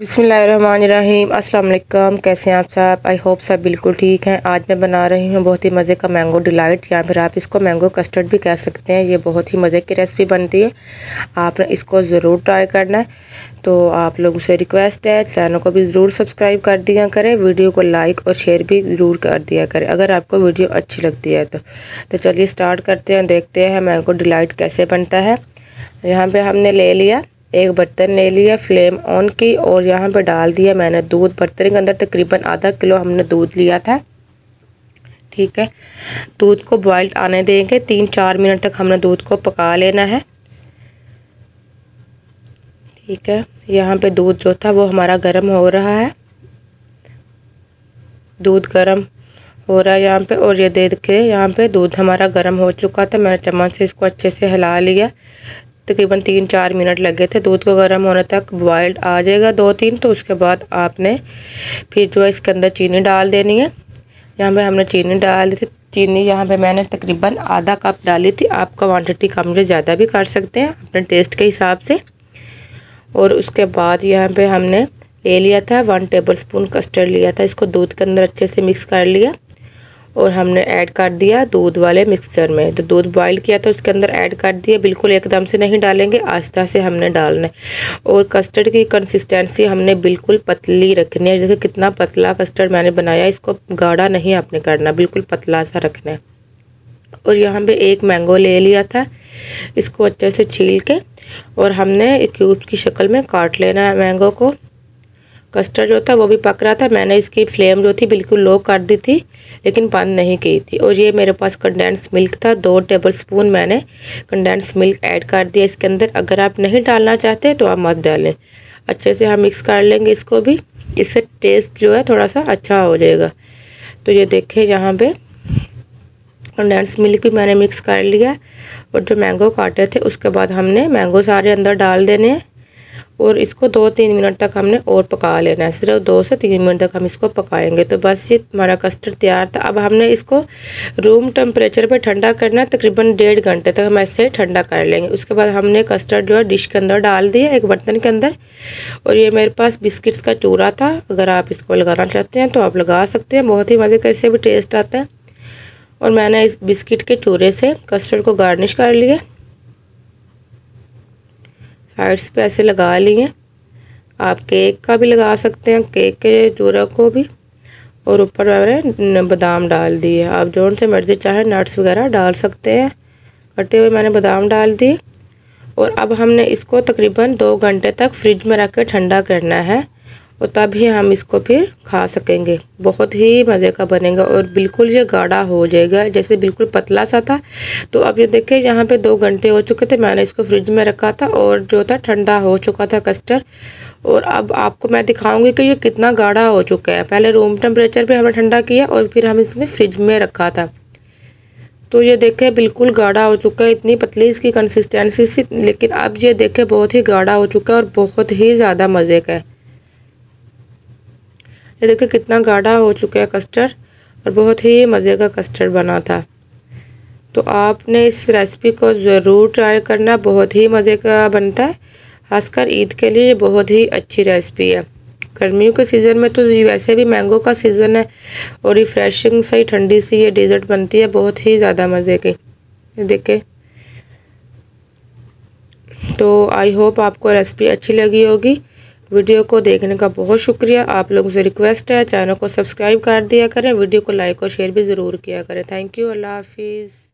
बिस्मिल्लाहिर्रहमानिर्रहीम, अस्सलाम वालेकुम। कैसे हैं आप सब? आई होप सब बिल्कुल ठीक हैं। आज मैं बना रही हूँ बहुत ही मज़े का मैंगो डिलाइट, या फिर आप इसको मैंगो कस्टर्ड भी कह सकते हैं। ये बहुत ही मज़े की रेसिपी बनती है, आपने इसको ज़रूर ट्राई करना है। तो आप लोगों से रिक्वेस्ट है, चैनल को भी ज़रूर सब्सक्राइब कर दिया करें, वीडियो को लाइक और शेयर भी ज़रूर कर दिया करें अगर आपको वीडियो अच्छी लगती है तो चलिए स्टार्ट करते हैं, देखते हैं मैंगो डिलाइट कैसे बनता है। यहाँ पर हमने ले लिया एक बर्तन, ले लिया, फ्लेम ऑन की और यहाँ पे डाल दिया मैंने दूध। बर्तन के अंदर तकरीबन आधा किलो हमने दूध लिया था, ठीक है। दूध को बॉइल्ड आने देंगे, 3-4 मिनट तक हमने दूध को पका लेना है, ठीक है। यहाँ पे दूध जो था वो हमारा गर्म हो रहा है, दूध गर्म हो रहा है यहाँ पे। और ये देखिए यहाँ पे दूध हमारा गर्म हो चुका था, मैंने चम्मच से इसको अच्छे से हिला लिया। तकरीबन 3-4 मिनट लगे थे दूध को गर्म होने तक, बॉइल्ड आ जाएगा 2-3, तो उसके बाद आपने फिर जो है इसके अंदर चीनी डाल देनी है। यहाँ पे हमने चीनी डाल दी थी, चीनी यहाँ पे मैंने तकरीबन आधा कप डाली थी। आप क्वांटिटी कम या ज़्यादा भी कर सकते हैं अपने टेस्ट के हिसाब से। और उसके बाद यहाँ पर हमने ले लिया था 1 टेबल स्पून कस्टर्ड लिया था, इसको दूध के अंदर अच्छे से मिक्स कर लिया और हमने ऐड कर दिया दूध वाले मिक्सचर में। तो दूध बॉईल किया था उसके अंदर ऐड कर दिया, बिल्कुल एकदम से नहीं डालेंगे, आस्ता से हमने डालना है। और कस्टर्ड की कंसिस्टेंसी हमने बिल्कुल पतली रखनी है। देखिए कितना पतला कस्टर्ड मैंने बनाया, इसको गाढ़ा नहीं आपने करना, बिल्कुल पतला सा रखना है। और यहाँ पे एक मैंगो ले लिया था, इसको अच्छे से छील के और हमने क्यूब की शक्ल में काट लेना है मैंगो को। कस्टर्ड जो था वो भी पक रहा था, मैंने इसकी फ्लेम जो थी बिल्कुल लो कर दी थी लेकिन बंद नहीं की थी। और ये मेरे पास कंडेंस मिल्क था, 2 टेबल स्पून मैंने कंडेंस मिल्क ऐड कर दिया इसके अंदर। अगर आप नहीं डालना चाहते तो आप मत डालें, अच्छे से हम मिक्स कर लेंगे इसको भी, इससे टेस्ट जो है थोड़ा सा अच्छा हो जाएगा। तो ये देखें यहाँ पर कंडेंस मिल्क भी मैंने मिक्स कर लिया। और जो मैंगो काटे थे उसके बाद हमने मैंगो सारे अंदर डाल देने हैं और इसको 2-3 मिनट तक हमने और पका लेना है। सिर्फ 2 से 3 मिनट तक हम इसको पकाएंगे। तो बस ये हमारा कस्टर्ड तैयार था। अब हमने इसको रूम टेम्परेचर पे ठंडा करना है, तकरीबन 1.5 घंटे तक हम ऐसे ठंडा कर लेंगे। उसके बाद हमने कस्टर्ड जो है डिश के अंदर डाल दिया, एक बर्तन के अंदर। और ये मेरे पास बिस्किट्स का चूरा था, अगर आप इसको लगाना चाहते हैं तो आप लगा सकते हैं, बहुत ही मज़े का इससे भी टेस्ट आता है। और मैंने इस बिस्किट के चूरे से कस्टर्ड को गार्निश कर लिया, साइड्स पे ऐसे लगा लिए। आप केक का भी लगा सकते हैं, केक के चूरा को भी। और ऊपर मैंने बादाम डाल दिए, आप जो से मर्जी चाहे नट्स वगैरह डाल सकते हैं, कटे हुए मैंने बादाम डाल दिए। और अब हमने इसको तकरीबन 2 घंटे तक फ्रिज में रख के ठंडा करना है और तभी हम इसको फिर खा सकेंगे। बहुत ही मज़े का बनेगा और बिल्कुल ये गाढ़ा हो जाएगा, जैसे बिल्कुल पतला सा था। तो अब ये देखिए यहाँ पे 2 घंटे हो चुके थे, मैंने इसको फ्रिज में रखा था और जो था ठंडा हो चुका था कस्टर्ड। और अब आपको मैं दिखाऊंगी कि ये कितना गाढ़ा हो चुका है। पहले रूम टेम्परेचर पर हमने ठंडा किया और फिर हम इसने फ्रिज में रखा था। तो ये देखें बिल्कुल गाढ़ा हो चुका है, इतनी पतली इसकी कंसिस्टेंसी थी, लेकिन अब ये देखें बहुत ही गाढ़ा हो चुका है और बहुत ही ज़्यादा मज़े का है। ये देखिए कितना गाढ़ा हो चुका है कस्टर्ड और बहुत ही मज़े का कस्टर्ड बना था। तो आपने इस रेसिपी को ज़रूर ट्राई करना, बहुत ही मज़े का बनता है, खासकर ईद के लिए बहुत ही अच्छी रेसिपी है। गर्मियों के सीज़न में तो वैसे भी मैंगो का सीज़न है और रिफ्रेशिंग सही ठंडी सी ये डेजर्ट बनती है, बहुत ही ज़्यादा मज़े की। ये देखें, तो आई होप आपको रेसिपी अच्छी लगी होगी। वीडियो को देखने का बहुत शुक्रिया। आप लोगों से रिक्वेस्ट है, चैनल को सब्सक्राइब कर दिया करें, वीडियो को लाइक और शेयर भी ज़रूर किया करें। थैंक यू, अल्लाह हाफिज़।